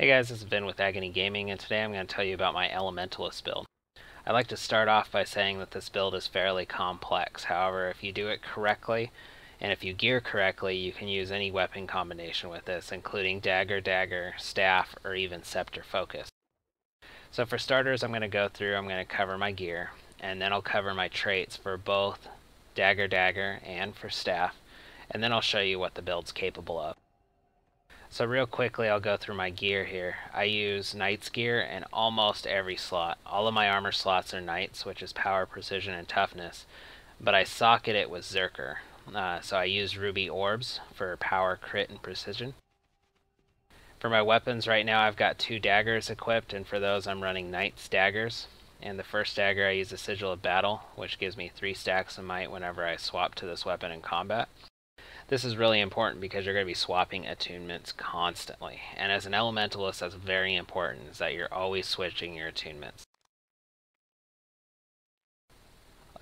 Hey guys, this is Ben with Agony Gaming, and today I'm going to tell you about my Elementalist build. I like to start off by saying that this build is fairly complex. However, if you do it correctly, and if you gear correctly, you can use any weapon combination with this, including dagger, staff, or even scepter focus. So for starters, I'm going to cover my gear, and then I'll cover my traits for both dagger, and for staff, and then I'll show you what the build's capable of. So real quickly, I'll go through my gear here. I use Knight's gear in almost every slot. All of my armor slots are Knights, which is power, precision, and toughness, but I socket it with Zerker. So I use Ruby Orbs for power, crit, and precision. For my weapons right now, I've got two daggers equipped, and for those I'm running Knight's daggers. And the first dagger, I use the Sigil of Battle, which gives me 3 stacks of might whenever I swap to this weapon in combat. This is really important because you're going to be swapping attunements constantly. And as an Elementalist, that's very important, is that you're always switching your attunements.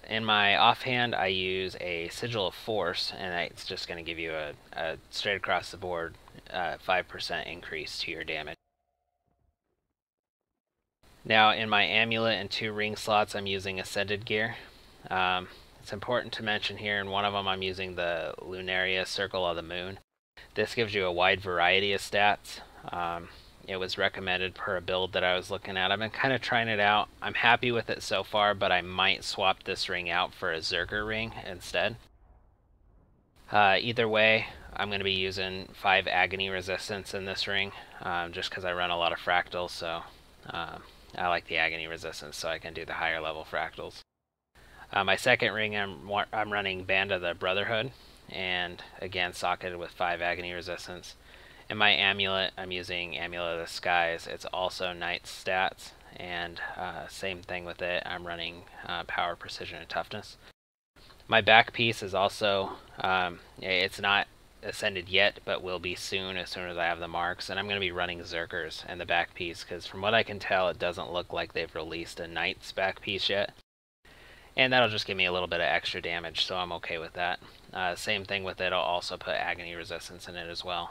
In my offhand, I use a Sigil of Force, and it's just going to give you a straight across the board 5% increase to your damage. Now in my amulet and 2 ring slots, I'm using Ascended gear. It's important to mention here, in one of them I'm using the Lunaria Circle of the Moon. This gives you a wide variety of stats. It was recommended per a build that I was looking at. I've been kind of trying it out. I'm happy with it so far, but I might swap this ring out for a Zerker ring instead. Either way, I'm going to be using 5 Agony Resistance in this ring, just because I run a lot of Fractals, so I like the Agony Resistance so I can do the higher level Fractals. My second ring, I'm running Band of the Brotherhood, and again socketed with 5 Agony Resistance. In my amulet, I'm using Amulet of the Skies. It's also Knight's stats, and same thing with it. I'm running Power, Precision, and Toughness. My back piece is also, it's not ascended yet, but will be soon as I have the marks, and I'm going to be running Zerkers in the back piece, because from what I can tell, it doesn't look like they've released a Knight's back piece yet. And that'll just give me a little bit of extra damage, so I'm okay with that. Same thing with it, I'll also put Agony Resistance in it as well.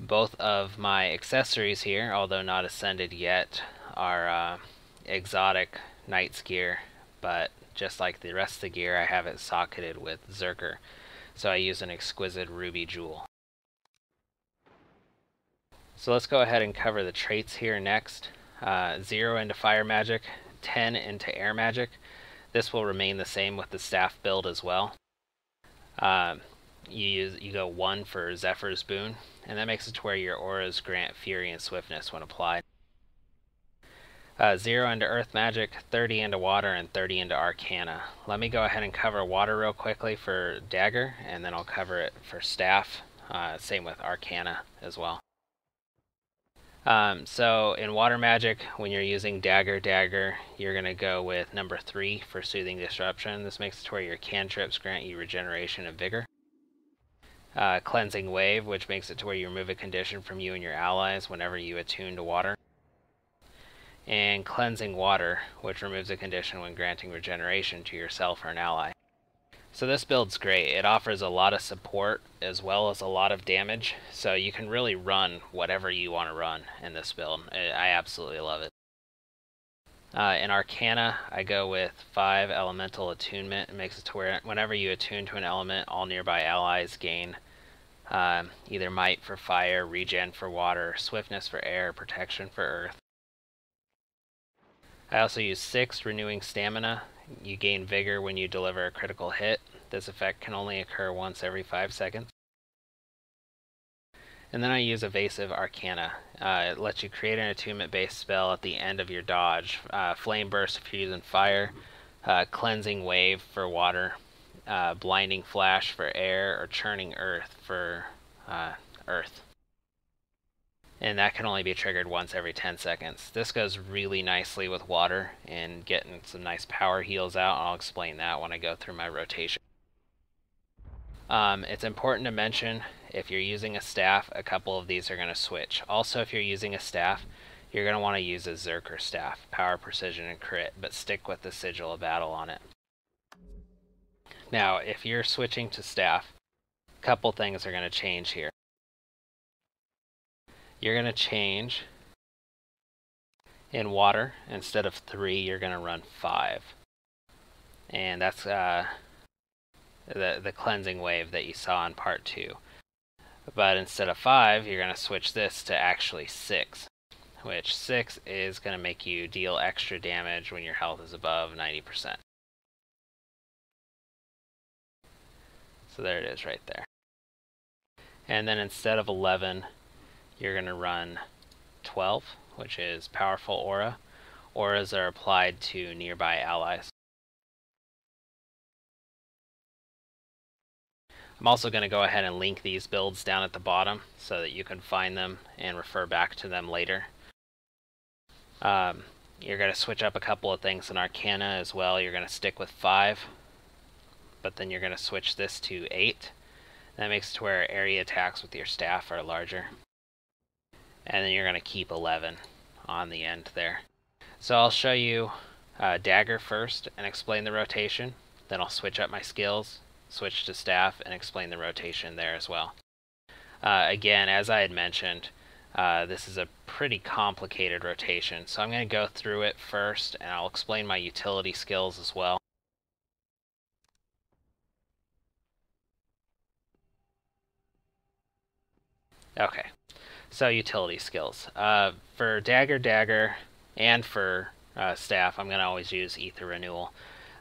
Both of my accessories here, although not ascended yet, are exotic Knight's gear, but just like the rest of the gear, I have it socketed with Zerker. So I use an exquisite Ruby Jewel. So let's go ahead and cover the traits here next. 0 into Fire Magic, 10 into Air Magic. This will remain the same with the staff build as well. You go 1 for Zephyr's Boon, and that makes it to where your auras grant Fury and Swiftness when applied. 0 into Earth Magic, 30 into Water, and 30 into Arcana. Let me go ahead and cover Water real quickly for Dagger, and then I'll cover it for Staff. Same with Arcana as well. So in Water Magic, when you're using Dagger, you're going to go with number 3 for Soothing Disruption. This makes it to where your cantrips grant you Regeneration and Vigor. Cleansing Wave, which makes it to where you remove a condition from you and your allies whenever you attune to Water. And Cleansing Water, which removes a condition when granting Regeneration to yourself or an ally. So this build's great. It offers a lot of support as well as a lot of damage, so you can really run whatever you want to run in this build. I absolutely love it. In Arcana, I go with 5 Elemental Attunement. It makes it to where whenever you attune to an element, all nearby allies gain either Might for Fire, Regen for Water, Swiftness for Air, Protection for Earth. I also use 6 Renewing Stamina. You gain Vigor when you deliver a critical hit. This effect can only occur once every 5 seconds. And then I use Evasive Arcana. It lets you create an attunement-based spell at the end of your dodge. Flame Burst if you're using Fire, Cleansing Wave for Water, Blinding Flash for Air, or Churning Earth for Earth. And that can only be triggered once every 10 seconds. This goes really nicely with Water and getting some nice power heals out. I'll explain that when I go through my rotation. It's important to mention, if you're using a staff, a couple of these are going to switch. Also, if you're using a staff, you're going to want to use a Zerker staff, power, precision, and crit, but stick with the Sigil of Battle on it. Now, if you're switching to staff, a couple things are going to change here. you're going to change. In water, instead of 3, you're going to run 5. And that's the cleansing wave that you saw in part 2. But instead of 5, you're going to switch this to actually 6. Which 6 is going to make you deal extra damage when your health is above 90%. So there it is right there. And then instead of 11, you're going to run 12, which is Powerful Aura. Auras are applied to nearby allies. I'm also going to go ahead and link these builds down at the bottom so that you can find them and refer back to them later. You're going to switch up a couple of things in Arcana as well. You're going to stick with 5, but then you're going to switch this to 8. That makes it to where area attacks with your staff are larger. And then you're going to keep 11 on the end there. So I'll show you Dagger first and explain the rotation. Then I'll switch up my skills, switch to staff, and explain the rotation there as well. Again, as I had mentioned, this is a pretty complicated rotation. So I'm going to go through it first, and I'll explain my utility skills as well. Okay. So utility skills. For Dagger, and for Staff, I'm going to always use Ether Renewal.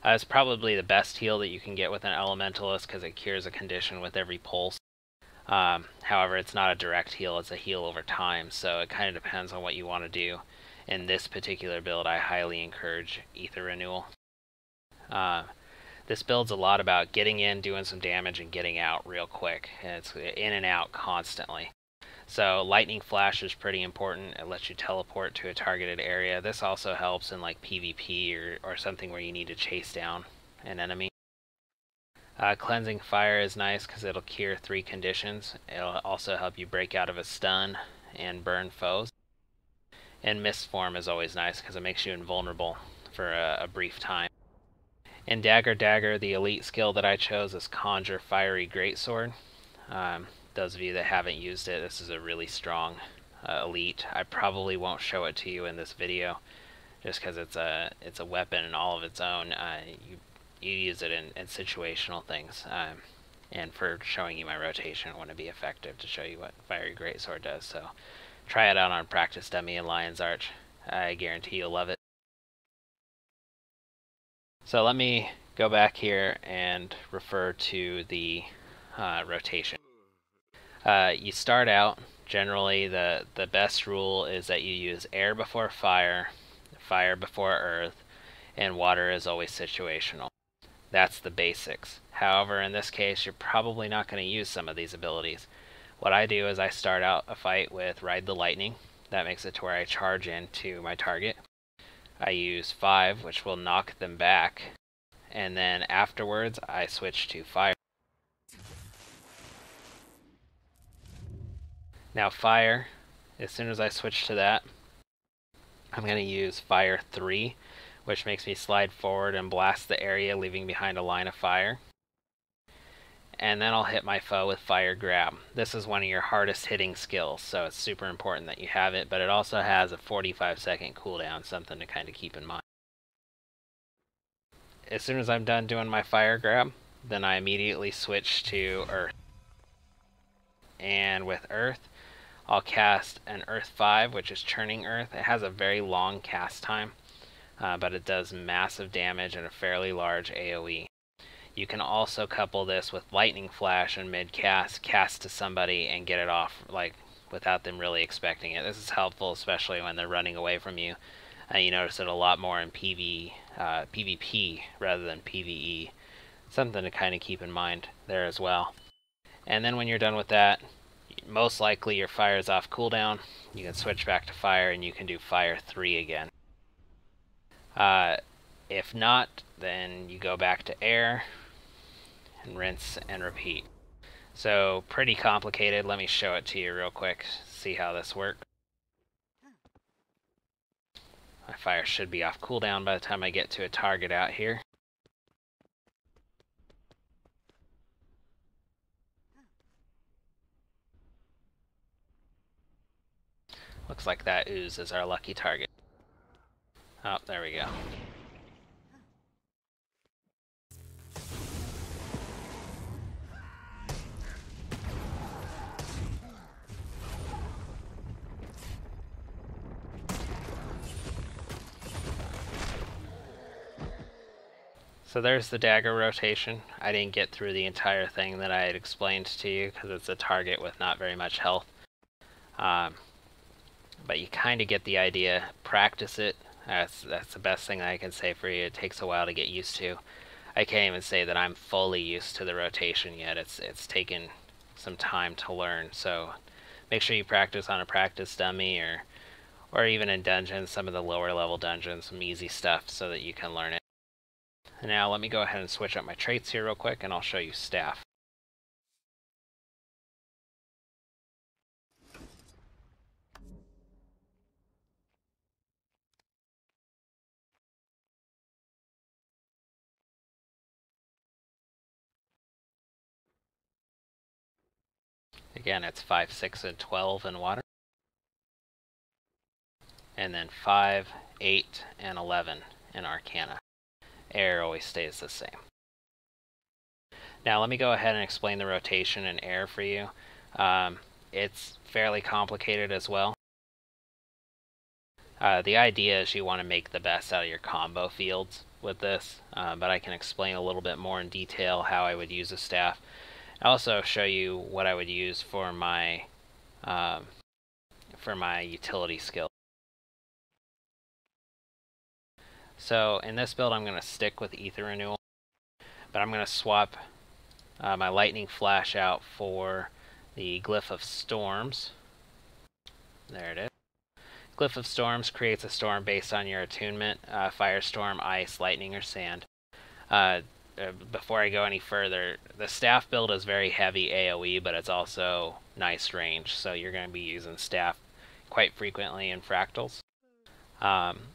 It's probably the best heal that you can get with an Elementalist because it cures a condition with every pulse. However, it's not a direct heal, it's a heal over time, so it kind of depends on what you want to do. In this particular build, I highly encourage Ether Renewal. This build's a lot about getting in, doing some damage, and getting out real quick. And it's in and out constantly. So Lightning Flash is pretty important. It lets you teleport to a targeted area. This also helps in like PvP or something where you need to chase down an enemy. Cleansing Fire is nice because it'll cure 3 conditions. It'll also help you break out of a stun and burn foes. And Mist Form is always nice because it makes you invulnerable for a brief time. In Dagger, the elite skill that I chose is Conjure Fiery Greatsword. Those of you that haven't used it, this is a really strong elite. I probably won't show it to you in this video just because it's a weapon and all of its own. You use it in situational things. And for showing you my rotation, I want to be effective to show you what Fiery Greatsword does. So try it out on Practice Dummy and Lion's Arch. I guarantee you'll love it. So let me go back here and refer to the rotation. You start out, generally the best rule is that you use air before fire, fire before earth, and water is always situational. That's the basics. However, in this case, you're probably not going to use some of these abilities. What I do is I start out a fight with Ride the Lightning. That makes it to where I charge into my target. I use 5, which will knock them back, and then afterwards I switch to fire. Now fire, as soon as I switch to that, I'm going to use fire 3, which makes me slide forward and blast the area, leaving behind a line of fire. And then I'll hit my foe with fire grab. This is one of your hardest hitting skills, so it's super important that you have it, but it also has a 45-second cooldown, something to kind of keep in mind. As soon as I'm done doing my fire grab, then I immediately switch to earth. And with earth, I'll cast an Earth 5, which is Churning Earth. It has a very long cast time, but it does massive damage and a fairly large AoE. You can also couple this with Lightning Flash and mid-cast, cast to somebody and get it off like without them really expecting it. This is helpful, especially when they're running away from you. You notice it a lot more in PvP rather than PvE. Something to kind of keep in mind there as well. And then when you're done with that, most likely your fire is off cooldown. You can switch back to fire and you can do fire 3 again. If not, then you go back to air and rinse and repeat. So pretty complicated. Let me show it to you real quick, see how this works. My fire should be off cooldown by the time I get to a target out here. Looks like that ooze is our lucky target. Oh, there we go. So there's the dagger rotation. I didn't get through the entire thing that I had explained to you because it's a target with not very much health. But you kind of get the idea. Practice it. That's the best thing I can say for you. It takes a while to get used to. I can't even say that I'm fully used to the rotation yet. It's taken some time to learn. So make sure you practice on a practice dummy or even in dungeons, some of the lower level dungeons, some easy stuff so that you can learn it. Now let me go ahead and switch up my traits here real quick and I'll show you staff. Again, it's 5, 6, and 12 in water. And then 5, 8, and 11 in Arcana. Air always stays the same. Now let me go ahead and explain the rotation in air for you. It's fairly complicated as well. The idea is you want to make the best out of your combo fields with this, but I can explain a little bit more in detail how I would use a staff. I'll also show you what I would use for my utility skill. So in this build I'm going to stick with Ether Renewal, but I'm going to swap my Lightning Flash out for the Glyph of Storms. There it is. Glyph of Storms creates a storm based on your attunement, firestorm, ice, lightning, or sand. Before I go any further, the staff build is very heavy AoE, but it's also nice range, so you're going to be using staff quite frequently in Fractals.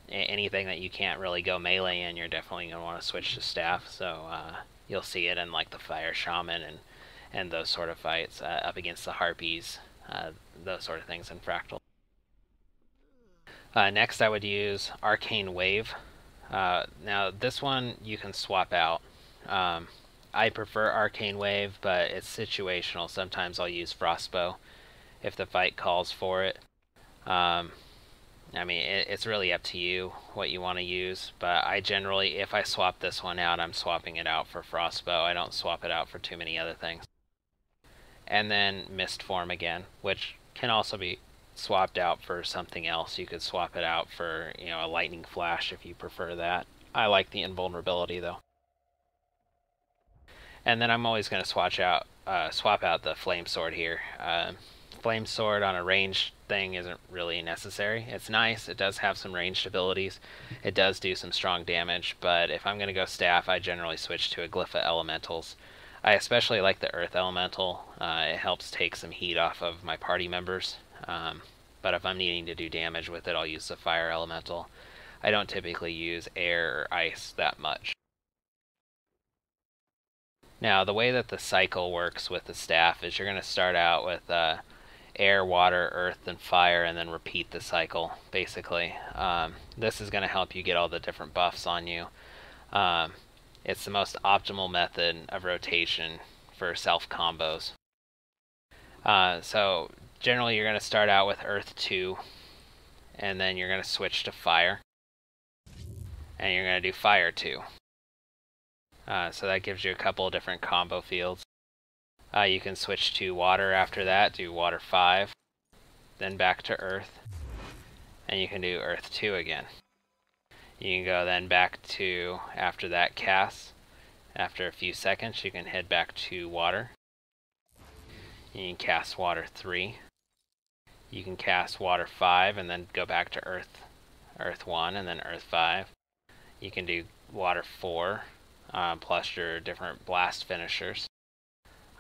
Anything that you can't really go melee in, you're definitely going to want to switch to staff, so you'll see it in like the Fire Shaman and those sort of fights, up against the Harpies, those sort of things in Fractal. Next I would use Arcane Wave. Now this one you can swap out. I prefer Arcane Wave, but it's situational. Sometimes I'll use Frostbow if the fight calls for it. I mean, it's really up to you what you want to use, but I generally, if I swap this one out, I'm swapping it out for Frostbow. I don't swap it out for too many other things. And then Mist Form again, which can also be swapped out for something else. You could swap it out for, you know, a Lightning Flash if you prefer that. I like the invulnerability though. And then I'm always going to swap out the Flame Sword here. Flame Sword on a range thing isn't really necessary. It's nice, it does have some ranged abilities, it does do some strong damage, but if I'm going to go staff, I generally switch to a Glyph of Elementals. I especially like the Earth Elemental. It helps take some heat off of my party members, but if I'm needing to do damage with it, I'll use the Fire Elemental. I don't typically use air or ice that much. Now, the way that the cycle works with the staff is you're going to start out with air, water, earth, and fire, and then repeat the cycle, basically. This is going to help you get all the different buffs on you. It's the most optimal method of rotation for self-combos. So generally you're going to start out with Earth 2, and then you're going to switch to Fire, and you're going to do Fire 2. So that gives you a couple of different combo fields. You can switch to Water after that, do Water 5, then back to Earth, and you can do Earth 2 again. You can go then back to, after that, Cast. After a few seconds you can head back to Water. You can cast Water 3. You can cast Water 5 and then go back to Earth 1 and then Earth 5. You can do Water 4, plus your different blast finishers.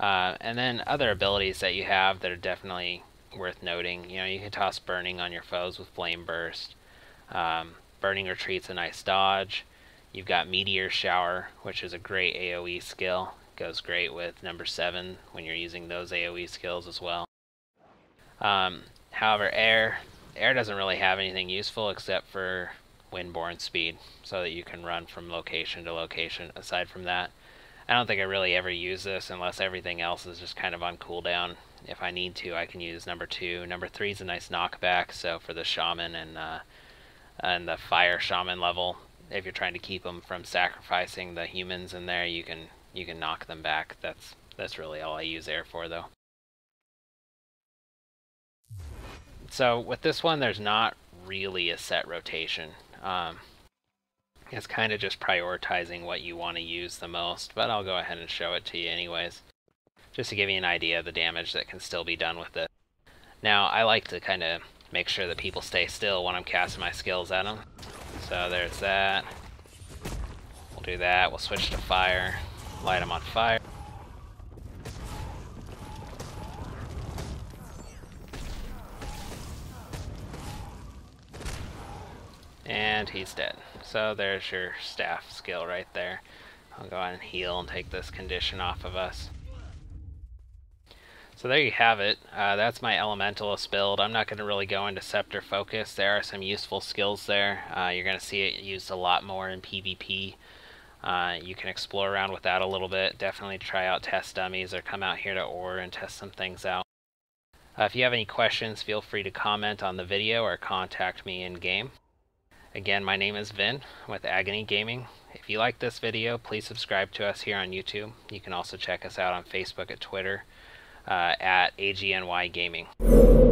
And then other abilities that you have that are definitely worth noting. You know, you can toss Burning on your foes with Flame Burst. Burning Retreat's a nice dodge. You've got Meteor Shower, which is a great AoE skill. Goes great with number 7 when you're using those AoE skills as well. However, air, Air doesn't really have anything useful except for Windborne Speed, so that you can run from location to location. Aside from that, I don't think I really ever use this unless everything else is just kind of on cooldown. If I need to, I can use number 2. Number 3 is a nice knockback, so for the Shaman and the Fire Shaman level, if you're trying to keep them from sacrificing the humans in there, you can knock them back. That's really all I use air for, though. So with this one, there's not really a set rotation. It's kind of just prioritizing what you want to use the most, but I'll go ahead and show it to you anyways, just to give you an idea of the damage that can still be done with it. Now, I like to kind of make sure that people stay still when I'm casting my skills at them. So there's that. We'll do that. We'll switch to fire. Light them on fire. And he's dead. So there's your staff skill right there. I'll go out and heal and take this condition off of us. So there you have it. That's my Elementalist build. I'm not going to really go into Scepter Focus. There are some useful skills there. You're going to see it used a lot more in PvP. You can explore around with that a little bit. Definitely try out test dummies or come out here to Ore and test some things out. If you have any questions, feel free to comment on the video or contact me in-game. Again, my name is Vin with Agony Gaming. If you like this video, please subscribe to us here on YouTube. You can also check us out on Facebook and Twitter at AGNY Gaming.